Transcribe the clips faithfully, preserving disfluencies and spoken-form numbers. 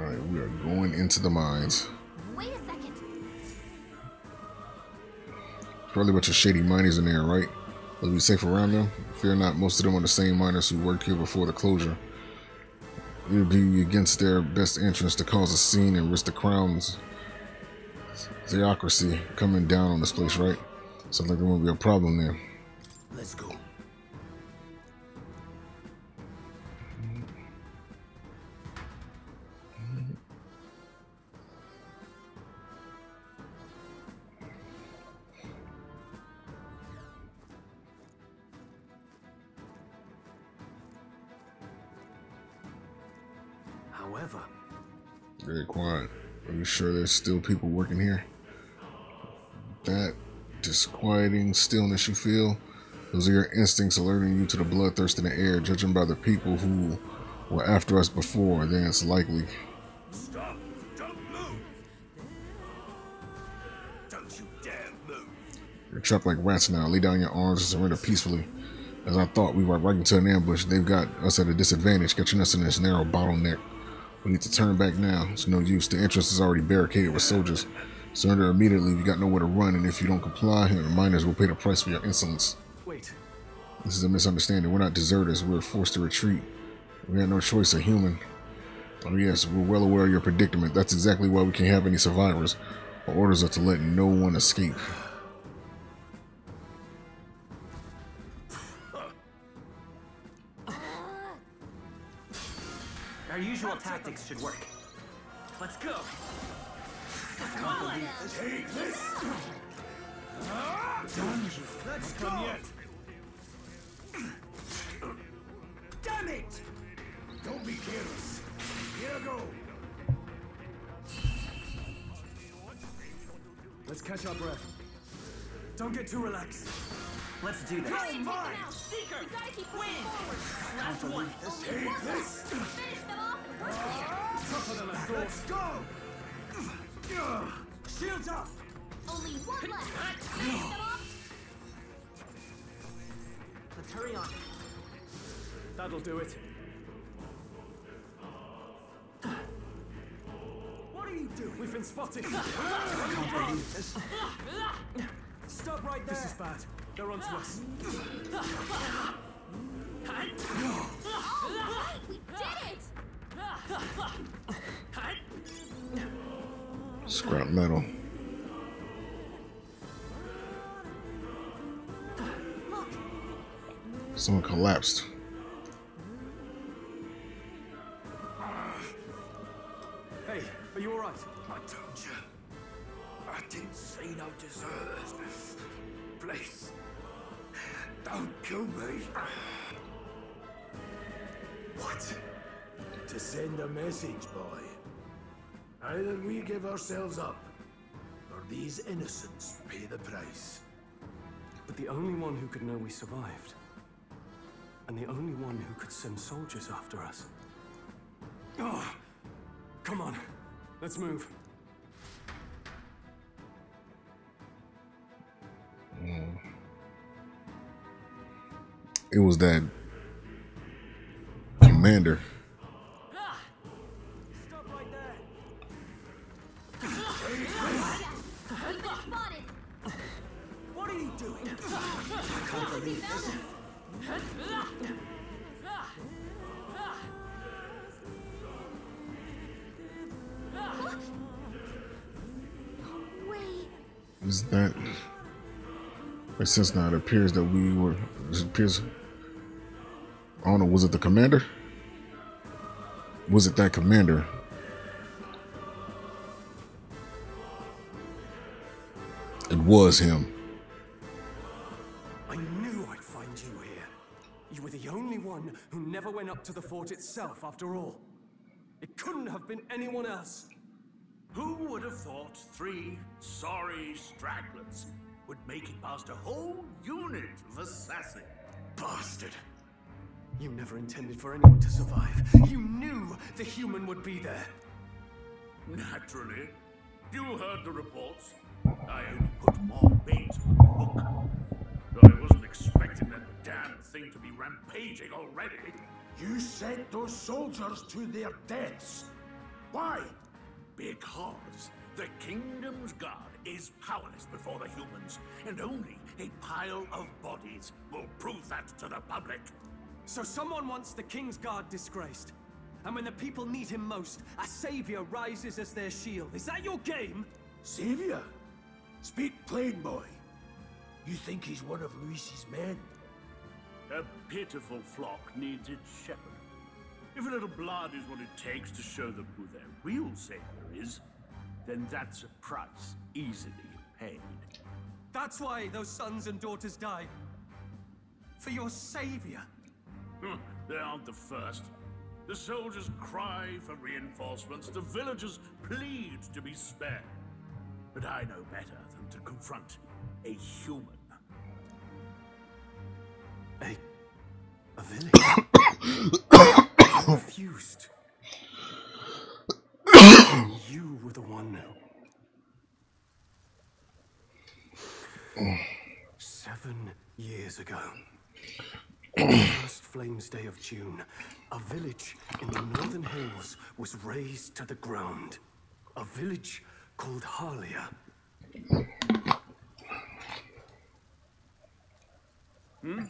Alright, we are going into the mines. Wait a second. Probably a bunch of shady miners in there, right? Let's be safe around them. Fear not, most of them are the same miners who worked here before the closure. It would be against their best interest to cause a scene and risk the crown's theocracy coming down on this place, right? Sounds like there won't be a problem there. Let's go. However, very quiet. Are you sure there's still people working here? That disquieting stillness you feel? Those are your instincts alerting you to the bloodthirst in the air. Judging by the people who were after us before, then it's likely. Stop! Don't move! Don't you dare move! You're trapped like rats now. Lay down your arms and surrender peacefully. As I thought, we were right into an ambush. They've got us at a disadvantage, catching us in this narrow bottleneck. We need to turn back now. It's no use. The entrance is already barricaded with soldiers. Surrender immediately. You got nowhere to run, and if you don't comply, the miners will pay the price for your insolence. Wait. This is a misunderstanding. We're not deserters. We're forced to retreat. We had no choice. A human. Oh yes, we're well aware of your predicament. That's exactly why we can't have any survivors. Our orders are to let no one escape. Our usual tactics should work. Let's go. Take this. Let's go. Damn it! Don't be careless. Here go. Let's catch our breath. Don't get too relaxed. Let's do this. Hey, out. Seeker, we gotta keep win. Last one. This. Take one. This. Finish them off. Tougher than I thought. Let's go. Shields up. Only one left. Finish them off. Let's hurry on. That'll do it. What are you doing? We've been spotted. Stop right there. This is bad. They're on to us. Oh, we did it! Scrap metal. Look. Someone collapsed. Hey, are you all right? I told you. I didn't see no deserters. Please. Don't kill me. What? To send a message, boy. Either we give ourselves up, or these innocents pay the price. But the only one who could know we survived, and the only one who could send soldiers after us. Oh, come on, let's move. It was that commander. Stop right there. What are you doing? I can't believe this. Is that? But since now it appears that we were it appears. I don't know, was it the commander? Was it that commander? It was him. I knew I'd find you here. You were the only one who never went up to the fort itself after all. It couldn't have been anyone else. Who would have thought three sorry stragglers would make it past a whole unit of assassins? Bastard! You never intended for anyone to survive. You knew the human would be there. Naturally. You heard the reports. I only put more bait on the hook. I wasn't expecting that damn thing to be rampaging already. You sent those soldiers to their deaths. Why? Because the kingdom's god is powerless before the humans, and only a pile of bodies will prove that to the public. So someone wants the king's guard disgraced, and when the people need him most, a savior rises as their shield. Is that your game? Savior? Speak plain, boy. You think he's one of Luis's men? A pitiful flock needs its shepherd. If a little blood is what it takes to show them who their real savior is, then that's a price easily paid. That's why those sons and daughters died. For your savior. They aren't the first. The soldiers cry for reinforcements, the villagers plead to be spared. But I know better than to confront a human. A... a village? Confused. You were the one now. Seven years ago, on the first flames day of June, a village in the northern hills was razed to the ground. A village called Harlia. Hmm?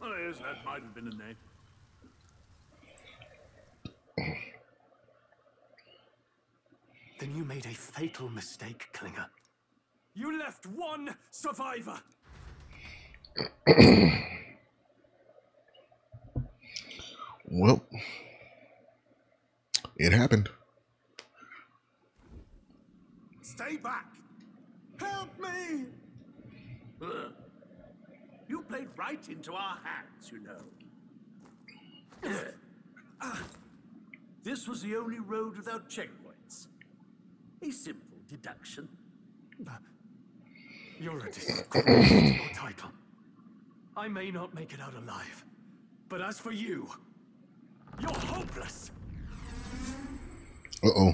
Well, yes, that might have been a name. Then you made a fatal mistake, Klinger. You left one survivor. Well, it happened. Stay back. Help me. Ugh. You played right into our hands, you know. uh. This was the only road without checkpoints. A simple deduction. You're a disgraceful title. I may not make it out alive, but as for you, you're hopeless. Uh-oh.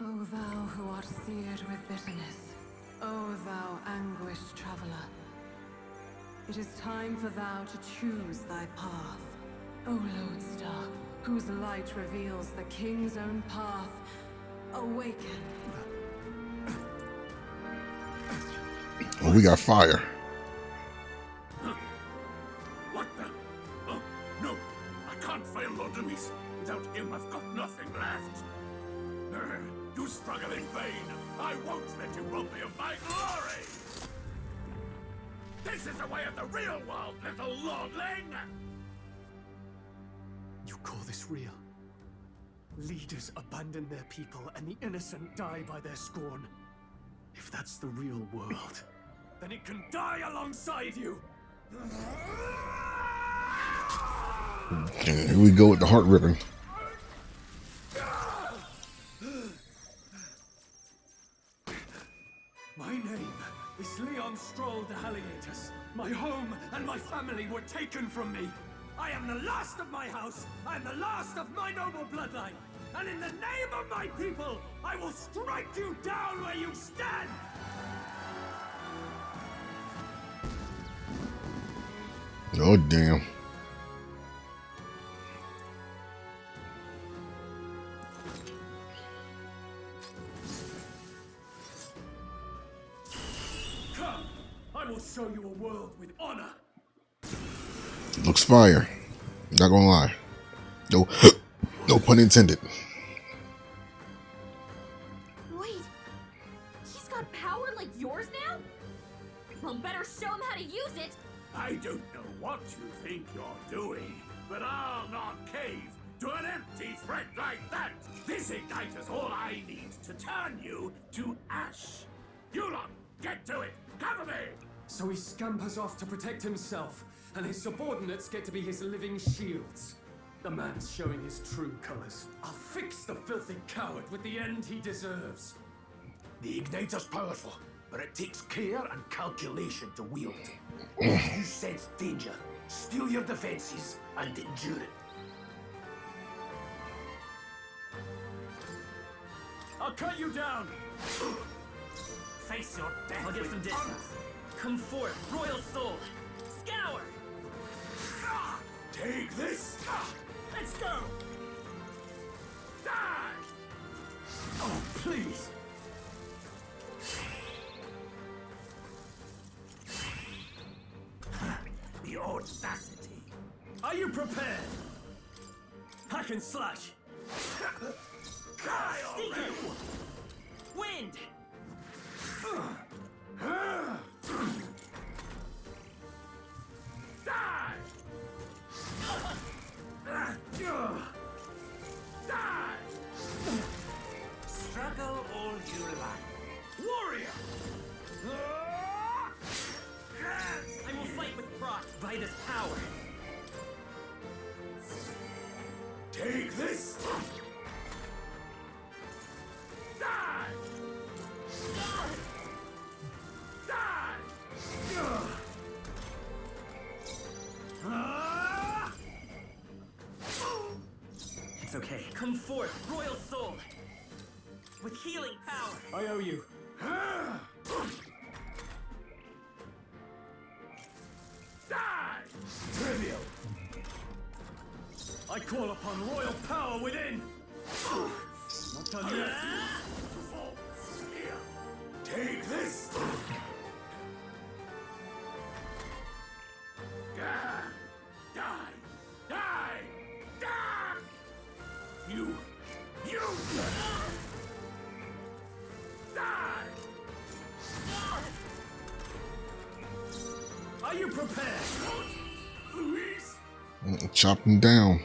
O thou who art seared with bitterness, O thou anguished traveler, it is time for thou to choose thy path, O lodestar, whose light reveals the king's own path. Awaken. Oh, we got fire. What the? Oh, no. I can't fail Lord Luis. Without him, I've got nothing left. You struggle in vain. I won't let you rob me of my glory. This is the way of the real world, little lordling. You call this real? Leaders abandon their people and the innocent die by their scorn. If that's the real world, then it can die alongside you! Here we go with the heart ripping. My name is Leon Strohl the Halliatus. My home and my family were taken from me. I am the last of my house, I am the last of my noble bloodline, and in the name of my people, I will strike you down where you stand! Oh, damn. Come, I will show you a world with honor. Looks fire. Not gonna lie. No, no pun intended. Wait, he's got power like yours now? Well, better show him how to use it. I don't know what you think you're doing, but I'll not cave to an empty threat like that. This igniter's all I need to turn you to ash. You lot, get to it. Cover me. So he scampers off to protect himself, and his subordinates get to be his living shields. The man's showing his true colors. I'll fix the filthy coward with the end he deserves. The igniter's powerful, but it takes care and calculation to wield. If you sense danger, steal your defenses and endure it. I'll cut you down. Face your death. I'll get some distance. Come forth, royal soul. Scour! Take this! Let's go! Die! prepared. Hack and slash. Seeker. Wind. Die. Die. Struggle all you like, warrior. I will fight with pride. Vitus power. Take this. Die. Die. Die. Die. It's okay. Come forth, royal soul. With healing power. I owe you. Trivial! I call upon royal power within! Not done yet! Take this! Die! Die! Die! Die! You! You! Die! Are you prepared? Chop him down.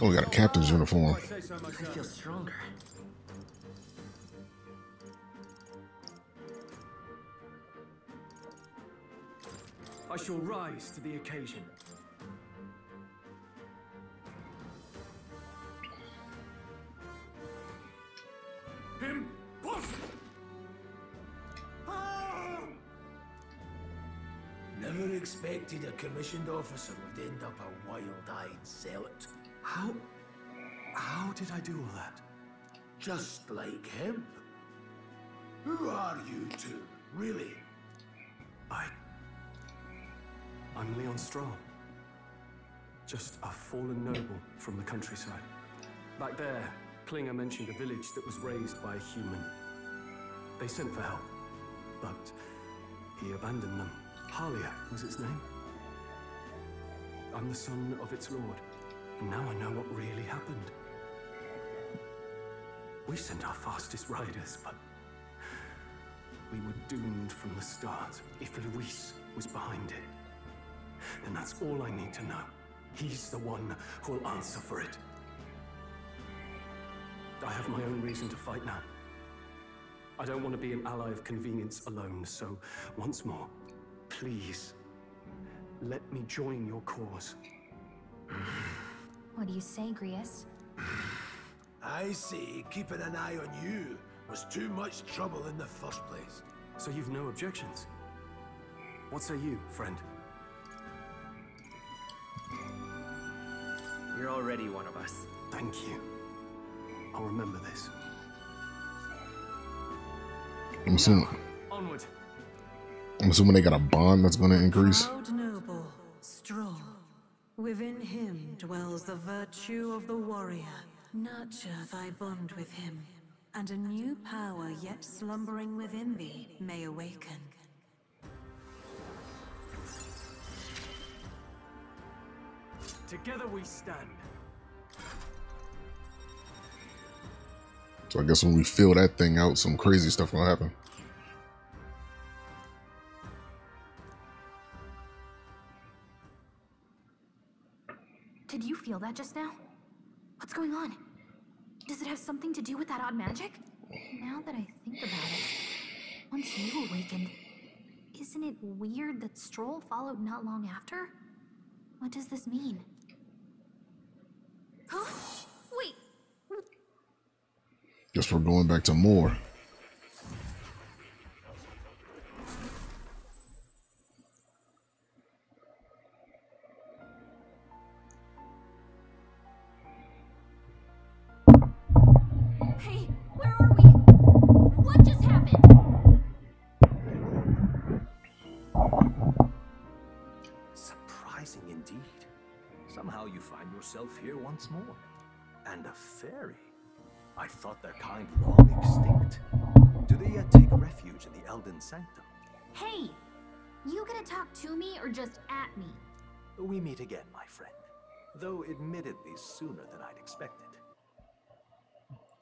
Oh, we got a captain's uniform. I feel stronger. I shall rise to the occasion. Impossible. Never expected a commissioned officer would end up a wild-eyed zealot. How... how did I do all that? Just like him. Who are you two, really? I... I'm Leon Strohl. Just a fallen noble from the countryside. Back there, Klinger mentioned a village that was raised by a human. They sent for help, but he abandoned them. Harlia was its name. I'm the son of its lord, and now I know what really happened. We sent our fastest riders, but we were doomed from the start. If Luis was behind it, then that's all I need to know. He's the one who'll answer for it. I have my own reason to fight now. I don't want to be an ally of convenience alone, so once more, please, let me join your cause. What do you say, Grius? I say keeping an eye on you was too much trouble in the first place. So you've no objections? What say you, friend? You're already one of us. Thank you. I'll remember this. I'm soon. Onward. I'm assuming they got a bond that's going to increase. Proud noble, Strohl. Within him dwells the virtue of the warrior. Nurture thy bond with him, and a new power yet slumbering within thee may awaken. Together we stand. So I guess when we fill that thing out, some crazy stuff will happen. Did you feel that just now? What's going on? Does it have something to do with that odd magic? Now that I think about it, once you awakened, isn't it weird that Strohl followed not long after? What does this mean? Huh? Wait! Guess we're going back to more. Here once more, and a fairy. I thought their kind long extinct. Do they yet take refuge in the Elden Sanctum? Hey, You gonna talk to me or just at me? We meet again, my friend. Though admittedly sooner than I'd expected.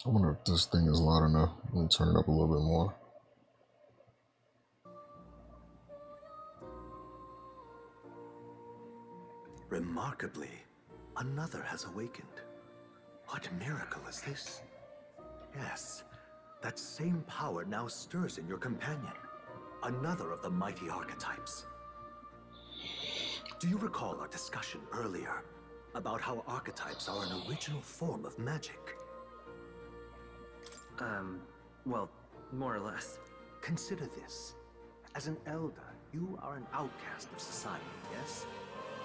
I wonder if this thing is loud enough. I'm gonna turn it up a little bit more. Remarkably, another has awakened. What miracle is this? Yes, that same power now stirs in your companion, another of the mighty archetypes. Do you recall our discussion earlier about how archetypes are an original form of magic? Um, well, more or less. Consider this. As an elder, you are an outcast of society, yes?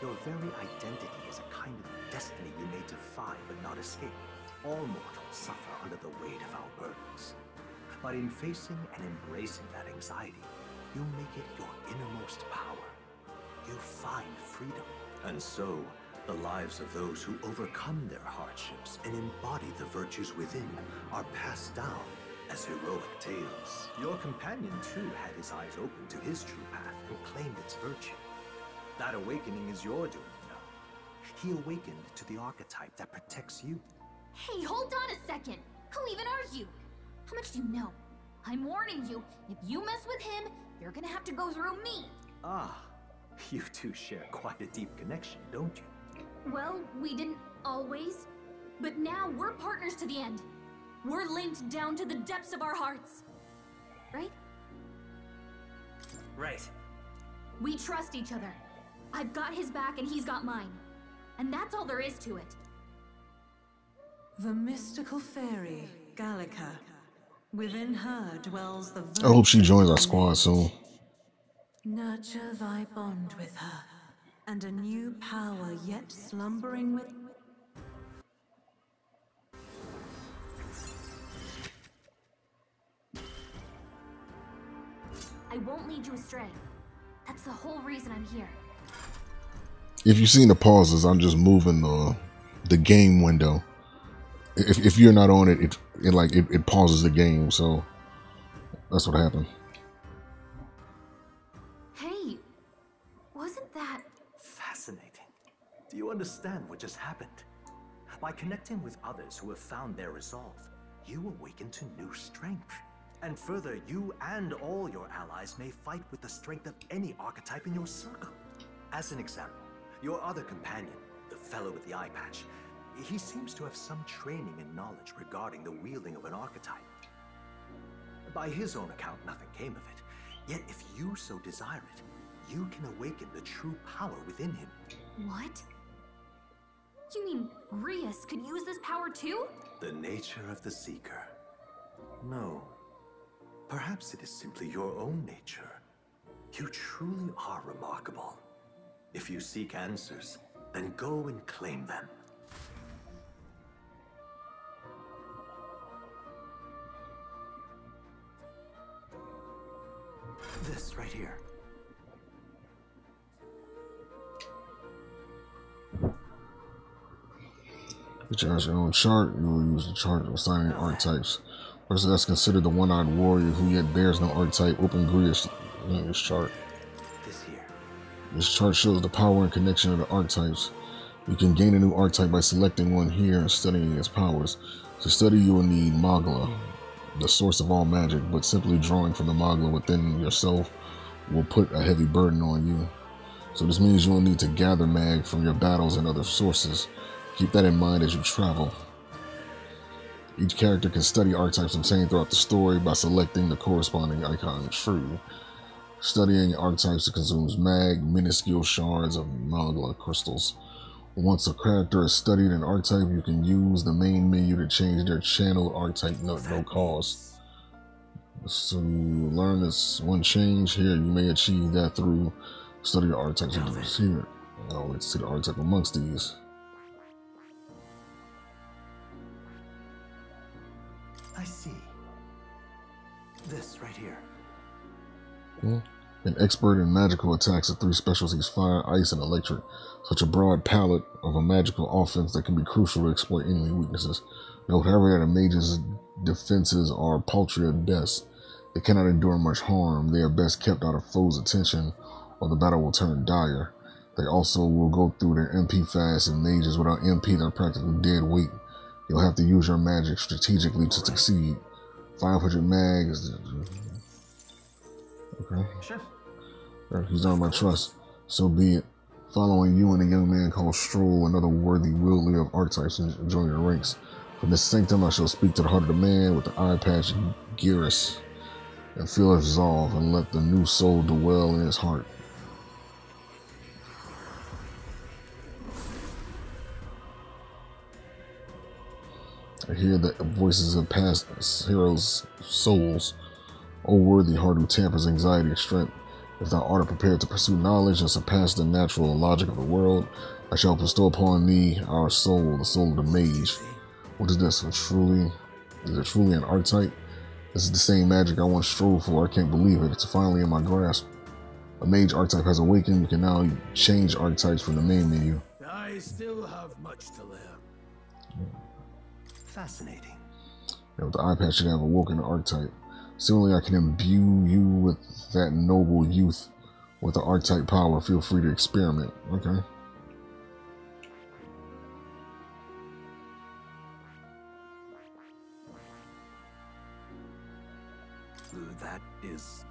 Your very identity is a kind of destiny you may defy but not escape. All mortals suffer under the weight of our burdens. But in facing and embracing that anxiety, you make it your innermost power. You find freedom. And so, the lives of those who overcome their hardships and embody the virtues within are passed down as heroic tales. Your companion, too, had his eyes open to his true path and claimed its virtue. That awakening is your doing now. He awakened to the archetype that protects you. Hey, hold on a second! Who even are you? How much do you know? I'm warning you, if you mess with him, you're gonna have to go through me! Ah, you two share quite a deep connection, don't you? Well, we didn't always, but now we're partners to the end. We're linked down to the depths of our hearts. Right? Right. We trust each other. I've got his back and he's got mine. And that's all there is to it. The mystical fairy, Gallica. Within her dwells the... I hope she joins our squad soon. Nurture thy bond with her, and a new power yet slumbering with... I won't lead you astray. That's the whole reason I'm here. If you've seen the pauses, I'm just moving the the game window. If if you're not on it, it, it like it, it pauses the game. So that's what happened. Hey, wasn't that fascinating? Do you understand what just happened? By connecting with others who have found their resolve, you awaken to new strength. And further, you and all your allies may fight with the strength of any archetype in your circle. As an example, your other companion, the fellow with the eye patch, he seems to have some training and knowledge regarding the wielding of an archetype. By his own account, nothing came of it. Yet if you so desire it, you can awaken the true power within him. What? You mean Grius could use this power too? The nature of the Seeker. No. Perhaps it is simply your own nature. You truly are remarkable. If you seek answers, then go and claim them. This right here. You charge your own chart. You will use the chart of assigning archetypes. Person that's considered the one-eyed warrior who yet bears no archetype. Open Grius chart. This here. This chart shows the power and connection of the archetypes. You can gain a new archetype by selecting one here and studying its powers. To study, you will need Magla, the source of all magic, but simply drawing from the Magla within yourself will put a heavy burden on you. So this means you will need to gather mag from your battles and other sources. Keep that in mind as you travel. Each character can study archetypes obtained throughout the story by selecting the corresponding icon true. Studying archetypes consumes mag, minuscule shards of Magla crystals. Once a character has studied an archetype, you can use the main menu to change their channel archetype no, no cost. So learn this one change here. You may achieve that through study the archetypes no, here. Now let's see the archetype amongst these. I see. This right here. Yeah. An expert in magical attacks at three specialties, fire, ice, and electric. Such a broad palette of a magical offense that can be crucial to exploit enemy weaknesses. Note, however, that a mage's defenses are paltry at best. They cannot endure much harm. They are best kept out of foes' attention or the battle will turn dire. They also will go through their M P fast, and mages without M P that are practically dead weight. You'll have to use your magic strategically to succeed. five hundred mags. Okay. Sure. He's on my trust. So be it. Following you and a young man called Strohl, another worthy wielder of archetypes, and join your ranks. From this sanctum, I shall speak to the heart of the man with the eye patch, Geras, and feel his resolve, and let the new soul dwell in his heart. I hear the voices of past heroes' souls. O worthy heart who tampers anxiety and strength, if thou art prepared to pursue knowledge and surpass the natural and logic of the world, I shall bestow upon thee our soul, the soul of the mage. What is this? It's truly, is it truly an archetype? This is the same magic I once strove for. I can't believe it. It's finally in my grasp. A mage archetype has awakened. You can now change archetypes from the main menu. I still have much to learn. Fascinating. Yeah, with the eye patch, you have awoken an archetype. Similarly, I can imbue you with that noble youth with the archetype power. Feel free to experiment. Okay. That is.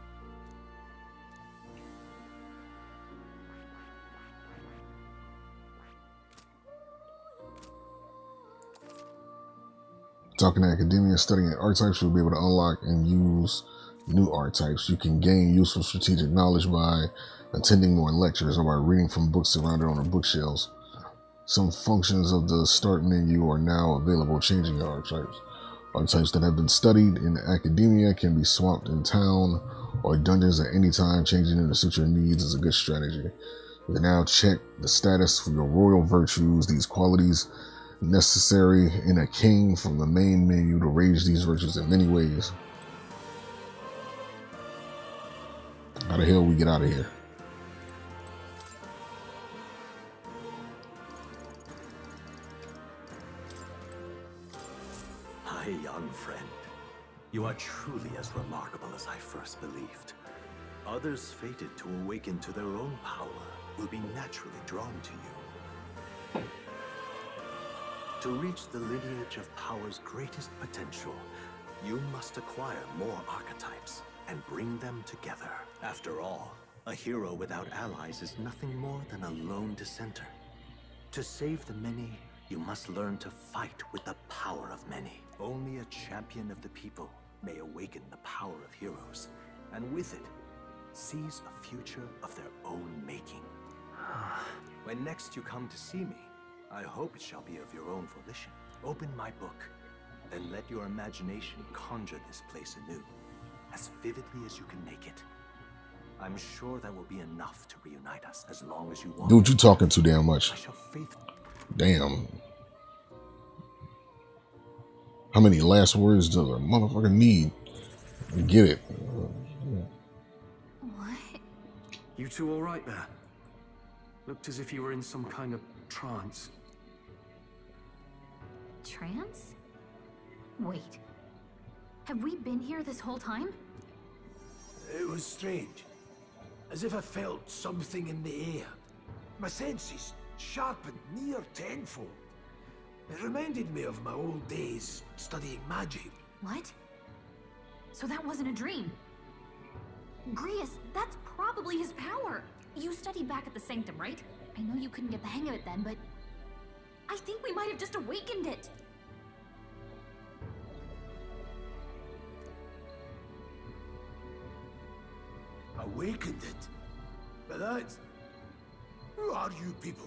Talking to academia, studying archetypes, you'll be able to unlock and use new archetypes. You can gain useful strategic knowledge by attending more lectures or by reading from books surrounded on the bookshelves. Some functions of the start menu are now available, changing your archetypes. Archetypes that have been studied in academia can be swapped in town or dungeons at any time. Changing them to suit your needs is a good strategy. You can now check the status for your royal virtues. These qualities necessary in a king from the main menu to raise these virtues in many ways. How the hell we get out of here? My young friend, you are truly as remarkable as I first believed. Others fated to awaken to their own power will be naturally drawn to you. To reach the lineage of power's greatest potential, you must acquire more archetypes and bring them together. After all, a hero without allies is nothing more than a lone dissenter. To save the many, you must learn to fight with the power of many. Only a champion of the people may awaken the power of heroes, and with it, seize a future of their own making. When next you come to see me, I hope it shall be of your own volition. Open my book, then let your imagination conjure this place anew, as vividly as you can make it. I'm sure that will be enough to reunite us as long as you want. Dude, you talking too damn much. Damn. How many last words does a motherfucker need? Get it. What? You two all right there? Looked as if you were in some kind of trance. Trance? Wait. Have we been here this whole time? It was strange. As if I felt something in the air. My senses sharpened near tenfold. It reminded me of my old days studying magic. What? So that wasn't a dream? Grius, that's probably his power. You studied back at the Sanctum, right? I know you couldn't get the hang of it then, but I think we might have just awakened it. Awakened it? But that's... Who are you people?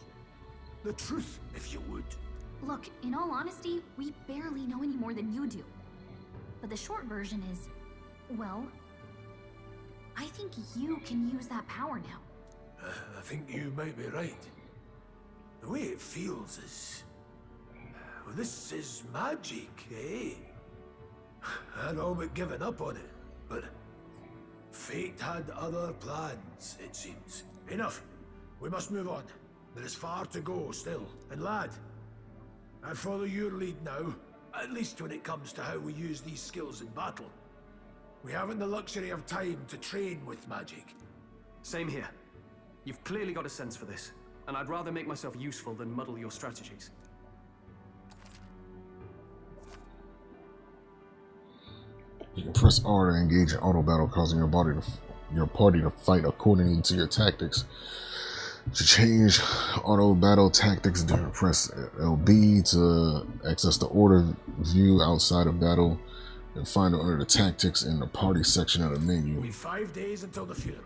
The truth, if you would. Look, in all honesty, we barely know any more than you do. But the short version is, well, I think you can use that power now. Uh, I think you might be right. The way it feels is... Well, this is magic, eh? I'd all but given up on it, but... Fate had other plans, it seems. Enough. We must move on. There is far to go still. And lad, I follow your lead now, at least when it comes to how we use these skills in battle. We haven't the luxury of time to train with magic. Same here. You've clearly got a sense for this, and I'd rather make myself useful than muddle your strategies. You can press R to engage in auto battle, causing your body to your party to fight according to your tactics. To change auto battle tactics, press L B to access the order view outside of battle and find it under the tactics in the party section of the menu. We've five days until the funeral.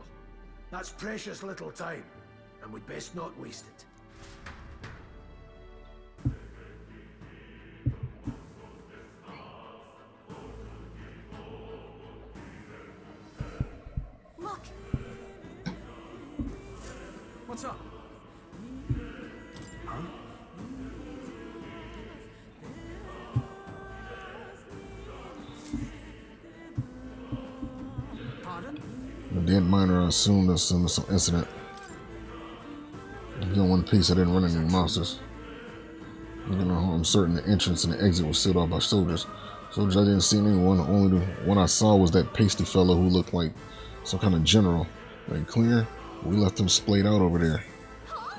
That's precious little time, and we'd best not waste it. What's up? Huh? Pardon? The dead miner, I assume there's some, some incident. In one piece, I didn't run into any monsters. You know, I'm certain the entrance and the exit was sealed off by soldiers. Soldiers, I didn't see anyone. The only one I saw was that pasty fellow who looked like some kind of general. Like Klinger? We left him splayed out over there. Huh?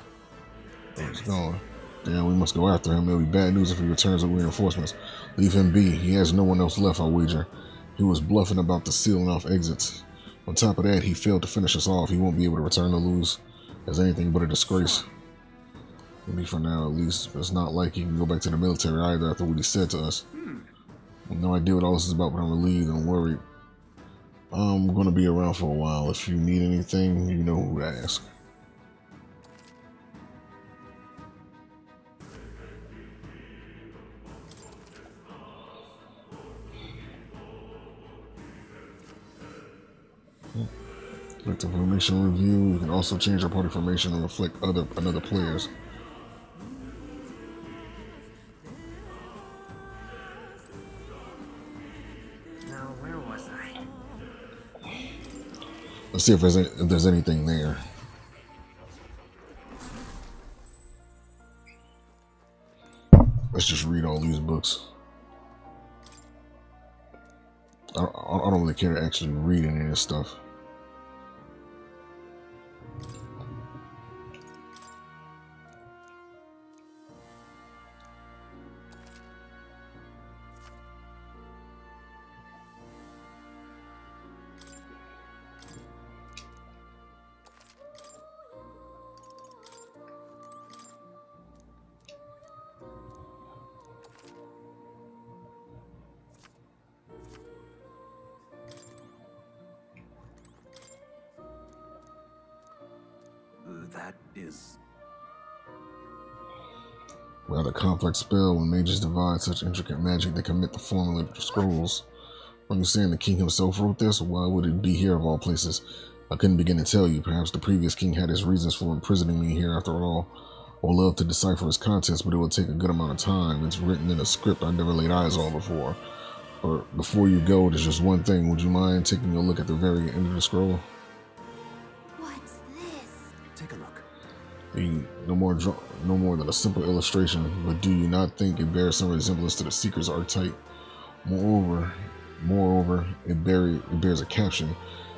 Oh, he's gone. Damn, we must go after him. It'll be bad news if he returns with reinforcements. Leave him be. He has no one else left, I wager. He was bluffing about the sealing off exits. On top of that, he failed to finish us off. He won't be able to return to lose as anything but a disgrace. Maybe for now, at least. It's not like he can go back to the military either after what he said to us. Hmm. I have no idea what all this is about, but I'm relieved and worried. I'm going to be around for a while. If you need anything, you know who to ask. Click the formation review. You can also change your party formation and reflect other another players. Let's see if there's, any, if there's anything there. Let's just read all these books. I, I, I don't really care to actually read any of this stuff. That is rather complex spell. When mages divide such intricate magic, they commit the formula to scrolls. Are you saying the king himself wrote this? Why would it be here of all places? I couldn't begin to tell you. Perhaps the previous king had his reasons for imprisoning me here after all. I would love to decipher its contents, but it would take a good amount of time. It's written in a script I never laid eyes on before. Or before you go, there's just one thing. Would you mind taking a look at the very end of the scroll? The, no more no more than a simple illustration, but do you not think it bears some resemblance to the Seeker's archetype? Moreover, moreover, it, bear, it bears a caption,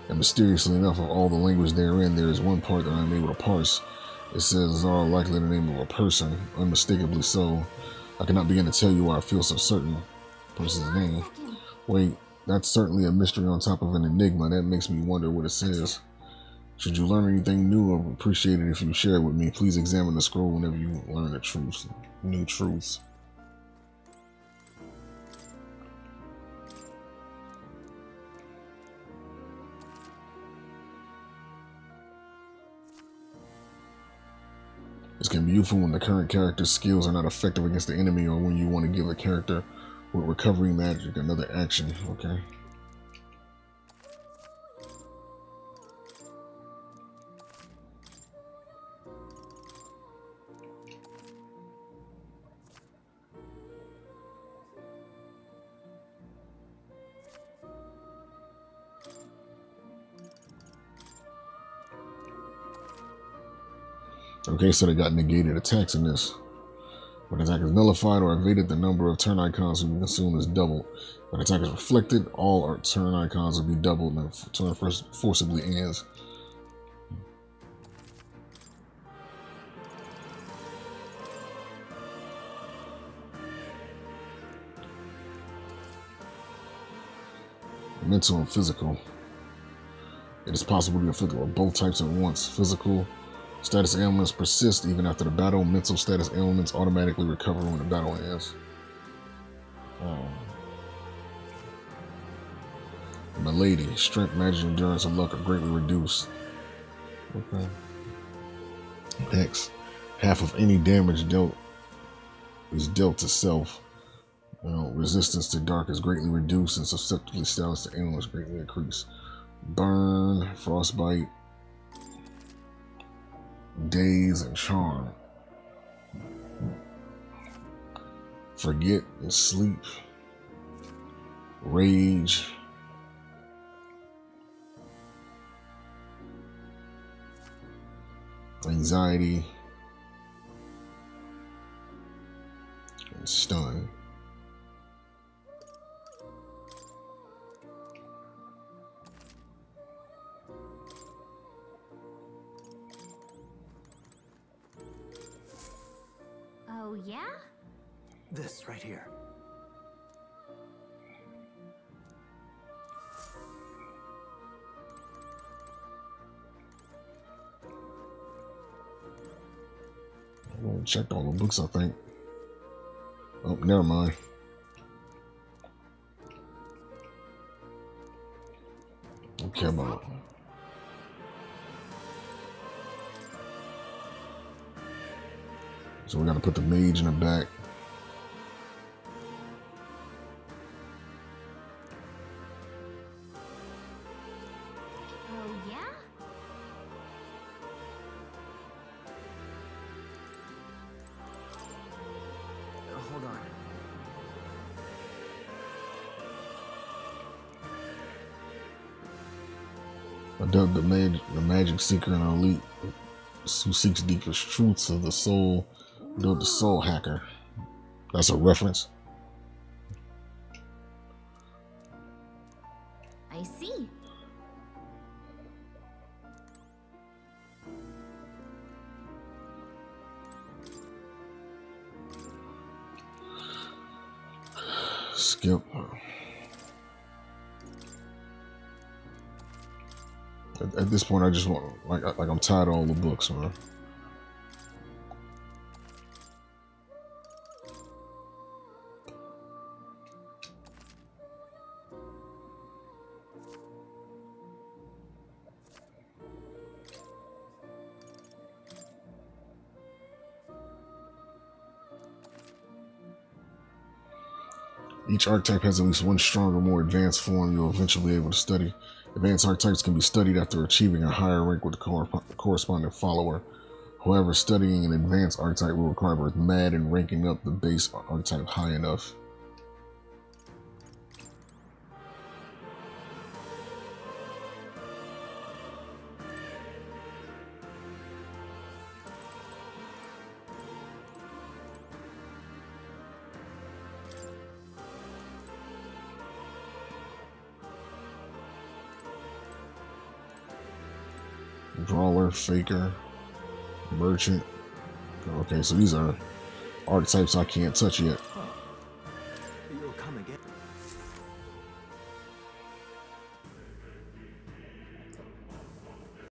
and mysteriously enough, of all the language therein, there is one part that I am able to parse. It says, "It's all likely the name of a person," unmistakably so. I cannot begin to tell you why I feel so certain. Person's name. Wait, that's certainly a mystery on top of an enigma. That makes me wonder what it says. Should you learn anything new, I would appreciate it if you share it with me. Please examine the scroll whenever you learn the truth, new truths. This can be useful when the current character's skills are not effective against the enemy, or when you want to give a character with recovery magic another action. Okay. Okay, so they got negated attacks in this. When attack is nullified or evaded, the number of turn icons we consume is doubled. When attack is reflected, all our turn icons will be doubled and the turn forcibly ends. mental and physical. It is possible to be afflicted with both types at once. Physical status ailments persist even after the battle. Mental status ailments automatically recover when the battle ends. Um, Milady, strength, magic, endurance, and luck are greatly reduced. Okay. X, half of any damage dealt is dealt to self. Uh, resistance to dark is greatly reduced and susceptibility status to ailments greatly increased. Burn, frostbite, daze, and charm. Forget and sleep. Rage. Anxiety. And stun. Oh, yeah? This right here. I won't check all the books, I think. Oh, never mind. Don't care about it. So we're gonna put the mage in the back. Oh yeah. Uh, hold on. I dubbed the mage, the magic seeker, and elite who seeks deepest truths of the soul. Build the soul hacker. That's a reference. I see. Skip. At, at this point, I just want like like I'm tired of all the books, man. Each archetype has at least one stronger, more advanced form you'll eventually be able to study. Advanced archetypes can be studied after achieving a higher rank with the corresponding follower. However, studying an advanced archetype will require both mad and ranking up the base archetype high enough. Brawler, Faker, Merchant. Okay, so these are archetypes I can't touch yet. You'll come again.